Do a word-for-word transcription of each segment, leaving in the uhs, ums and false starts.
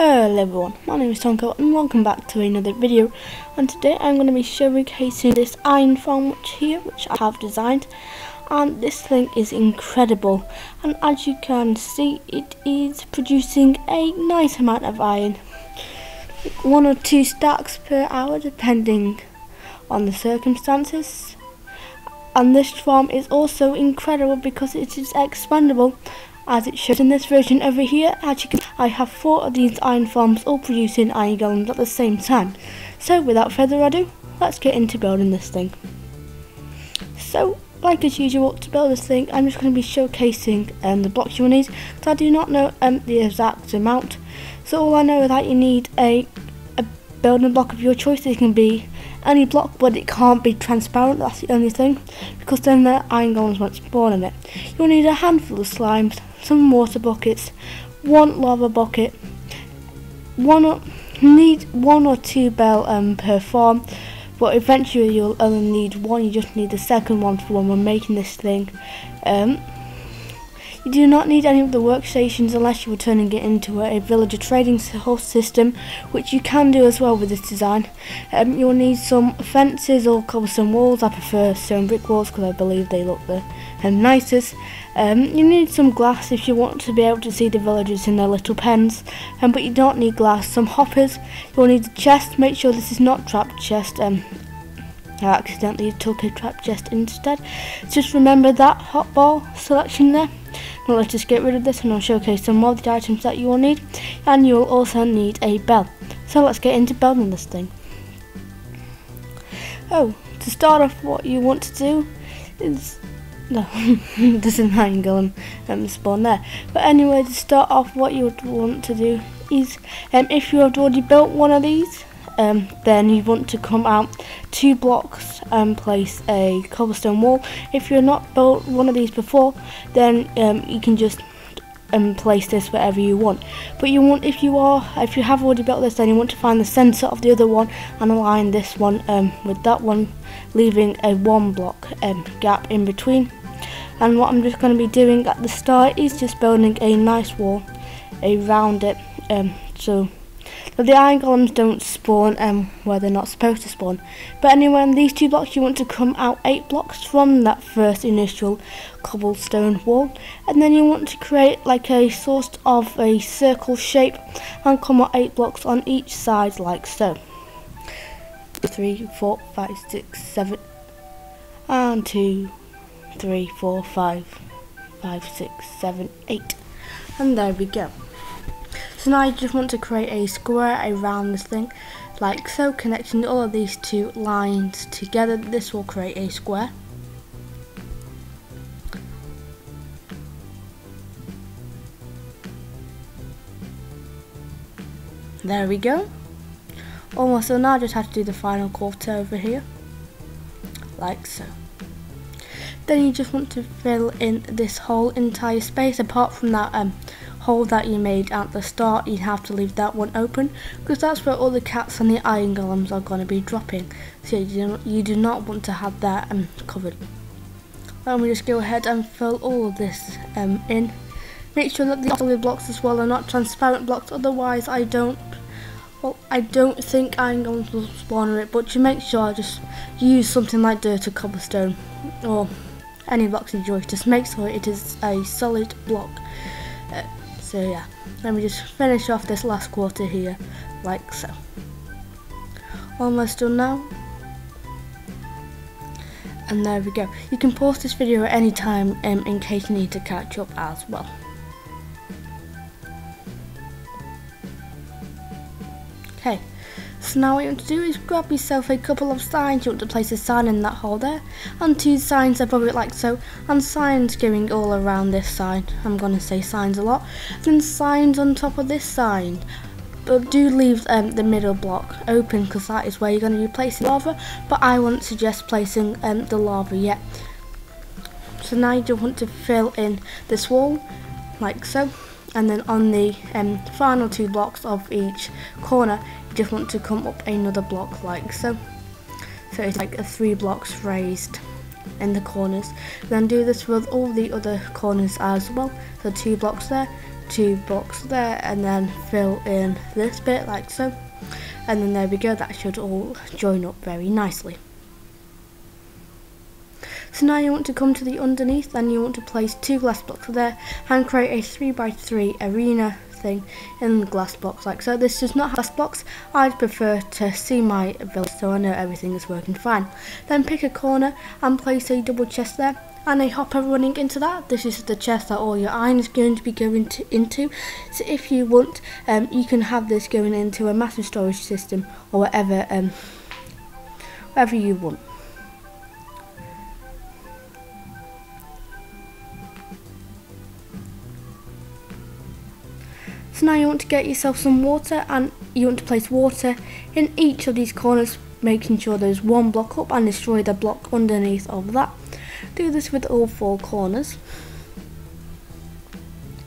Hello everyone, my name is Tomco and welcome back to another video, and today I'm going to be showcasing this iron farm which here which I have designed, and this thing is incredible, and as you can see it is producing a nice amount of iron, like one or two stacks per hour depending on the circumstances. And this farm is also incredible because it is expandable, as it shows in this version over here. As you can see, I have four of these iron farms all producing iron golems at the same time. So without further ado, let's get into building this thing. So, like as usual, to build this thing, I'm just going to be showcasing um, the blocks you will need, because I do not know um, the exact amount. So all I know is that you need a, a building block of your choice. It can be any block, but it can't be transparent, that's the only thing, because then the iron golems won't spawn in it. You'll need a handful of slimes, some water buckets, one lava bucket, one or, need one or two bell um, per farm, but eventually you'll only need one. You just need the second one for when we're making this thing. Um, you do not need any of the workstations unless you were turning it into a, a villager trading horse system, which you can do as well with this design. Um, you'll need some fences or cobblestone walls. I prefer stone brick walls because I believe they look the um, nicest. Um, you need some glass if you want to be able to see the villagers in their little pens, um, but you don't need glass. Some hoppers, you'll need a chest. Make sure this is not trapped chest. Um, I accidentally took a trap chest instead. Just remember that hot ball selection there. Now let's just get rid of this and I'll showcase some more of the items that you will need. And you'll also need a bell. So let's get into building this thing. Oh, to start off, what you want to do is... No, there's an iron golem um, spawn there. But anyway, to start off, what you would want to do is, um, if you have already built one of these, um, then you want to come out two blocks and place a cobblestone wall. If you have not built one of these before, then um, you can just um, place this wherever you want. But you want, if you are, if you have already built this, then you want to find the centre of the other one and align this one um, with that one, leaving a one block um, gap in between. And what I'm just going to be doing at the start is just building a nice wall around it, um, so that the iron golems don't spawn um, where they're not supposed to spawn. But anyway, on these two blocks you want to come out eight blocks from that first initial cobblestone wall, and then you want to create like a sort of a circle shape and come out eight blocks on each side, like so. Three, four, five, six, seven, and two. Three, four, five, five, six, seven, eight, and there we go. So now you just want to create a square around this thing, like so, connecting all of these two lines together. This will create a square. There we go. Almost. So now I just have to do the final quarter over here, like so. Then you just want to fill in this whole entire space. Apart from that um, hole that you made at the start, you have to leave that one open, because that's where all the cats and the iron golems are going to be dropping. So you do, you do not want to have that um, covered. And we just go ahead and fill all of this um, in. Make sure that the solid blocks as well are not transparent blocks, otherwise I don't Well, I don't think iron golems will spawn on it, but you make sure just use something like dirt or cobblestone or any blocks you choose. Just make sure it is a solid block. Uh, so yeah, let me just finish off this last quarter here, like so. Almost done now. And there we go. You can pause this video at any time um, in case you need to catch up as well. Okay, so now what you want to do is grab yourself a couple of signs. You want to place a sign in that hole there, and two signs above it, like so, and signs going all around this sign. I'm going to say signs a lot. Then signs on top of this sign, but do leave um, the middle block open, because that is where you're going to be placing lava, but I wouldn't suggest placing um, the lava yet. So now you just want to fill in this wall, like so. And then on the um, final two blocks of each corner, you just want to come up another block, like so. So it's like a three blocks raised in the corners. Then do this with all the other corners as well. So two blocks there, two blocks there, and then fill in this bit like so, and then there we go, that should all join up very nicely. So now you want to come to the underneath and you want to place two glass blocks there and create a three by three arena thing in the glass blocks like so. This does not have glass blocks, I'd prefer to see my village so I know everything is working fine. Then pick a corner and place a double chest there and a hopper running into that. This is the chest that all your iron is going to be going to, into. So if you want, um, you can have this going into a massive storage system or whatever, um, whatever you want. So now you want to get yourself some water and you want to place water in each of these corners, making sure there's one block up and destroy the block underneath of that. Do this with all four corners,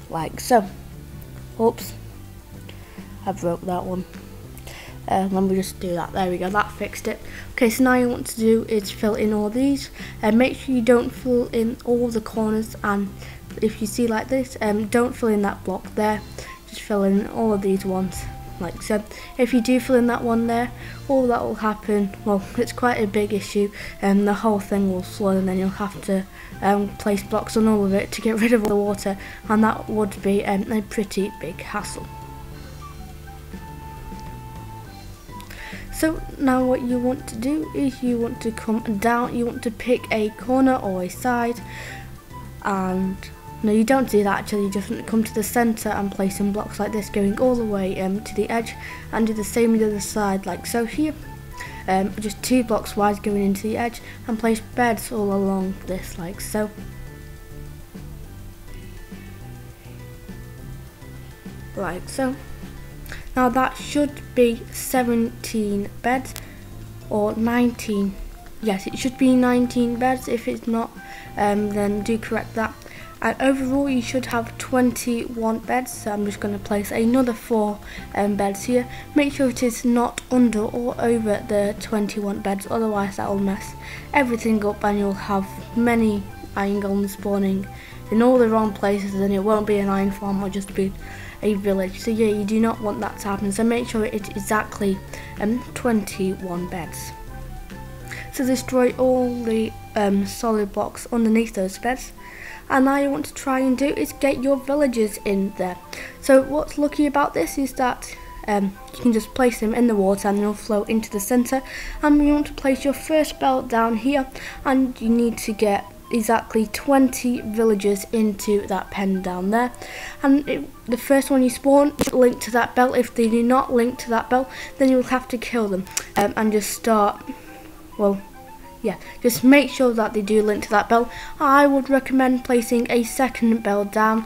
like so. Oops, I broke that one. Uh, let me just do that, there we go, that fixed it. Okay, so now you want to do is fill in all these, and uh, make sure you don't fill in all the corners, and if you see like this, um, don't fill in that block there. Just fill in all of these ones like so. If you do fill in that one there, all that will happen, well, it's quite a big issue and the whole thing will flood, and then you'll have to um, place blocks on all of it to get rid of all the water, and that would be um, a pretty big hassle. So now what you want to do is you want to come down, you want to pick a corner or a side, and no, you don't do that actually, you just want to come to the centre and place some blocks like this going all the way um, to the edge, and do the same with the other side like so here. Um, just two blocks wide going into the edge, and place beds all along this like so. Like so. Now that should be seventeen beds, or nineteen, yes it should be nineteen beds, if it's not um, then do correct that. And overall you should have twenty-one beds, so I'm just going to place another four um, beds here. Make sure it is not under or over the twenty-one beds, otherwise that will mess everything up and you'll have many iron golems spawning in all the wrong places, and it won't be an iron farm, it'll just be a village. So yeah, you do not want that to happen, so make sure it's exactly um, twenty-one beds. So destroy all the um, solid blocks underneath those beds. And now you want to try and do is get your villagers in there. So what's lucky about this is that um, you can just place them in the water and they'll flow into the centre. And you want to place your first bell down here, and you need to get exactly twenty villagers into that pen down there, and it, the first one you spawn should link to that bell. If they do not link to that bell, then you'll have to kill them um, and just start, well yeah, just make sure that they do link to that bell. I would recommend placing a second bell down,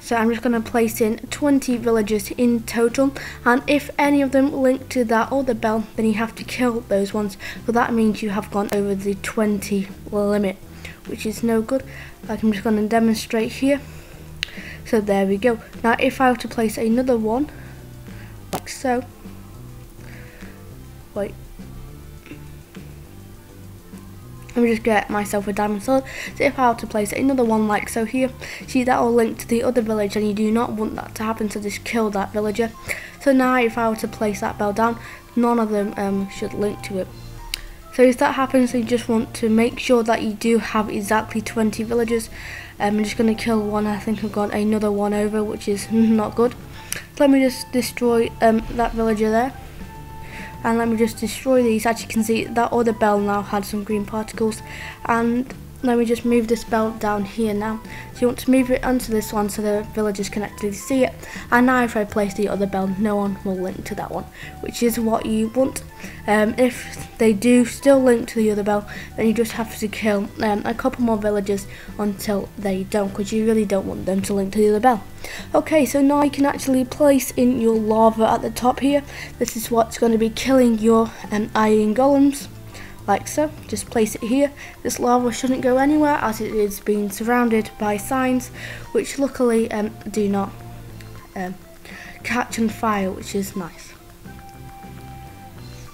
so I'm just going to place in twenty villagers in total, and if any of them link to that other bell, then you have to kill those ones, so that means you have gone over the twenty limit, which is no good. Like I'm just going to demonstrate here. So there we go. Now if I were to place another one, like so. Wait. Let me just get myself a diamond sword. So if I were to place another one like so here, see that will link to the other village, and you do not want that to happen, so just kill that villager. So now if I were to place that bell down, none of them um, should link to it. So if that happens, you just want to make sure that you do have exactly twenty villagers. Um, I'm just going to kill one. I think I've got another one over, which is not good. Let me just destroy um, that villager there. And let me just destroy these. As you can see, that other bell now had some green particles. And let me just move this bell down here now. So you want to move it onto this one so the villagers can actually see it. And now if I place the other bell, no one will link to that one, which is what you want. Um, if they do still link to the other bell, then you just have to kill um, a couple more villagers until they don't, because you really don't want them to link to the other bell. Okay, so now you can actually place in your lava at the top here. This is what's going to be killing your um, iron golems. Like so, just place it here. This lava shouldn't go anywhere as it is being surrounded by signs, which luckily um, do not um, catch on fire, which is nice.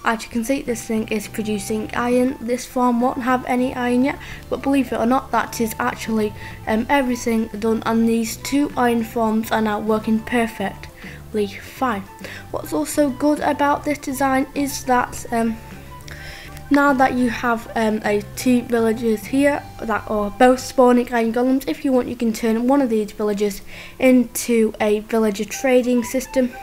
As you can see, this thing is producing iron. This farm won't have any iron yet, but believe it or not, that is actually um, everything done, and these two iron farms are now working perfectly fine. What's also good about this design is that um, now that you have um, a two villages here that are both spawning iron golems, if you want you can turn one of these villages into a villager trading system.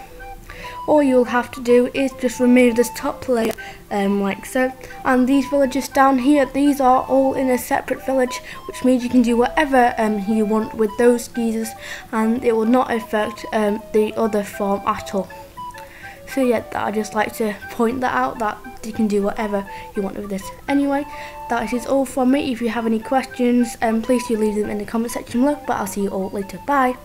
All you'll have to do is just remove this top layer um, like so, and these villages down here, these are all in a separate village, which means you can do whatever um, you want with those geezers and it will not affect um, the other farm at all. So yeah, I just like to point that out, that you can do whatever you want with this. Anyway, that is all from me. If you have any questions, um, please do leave them in the comment section below, but I'll see you all later. Bye!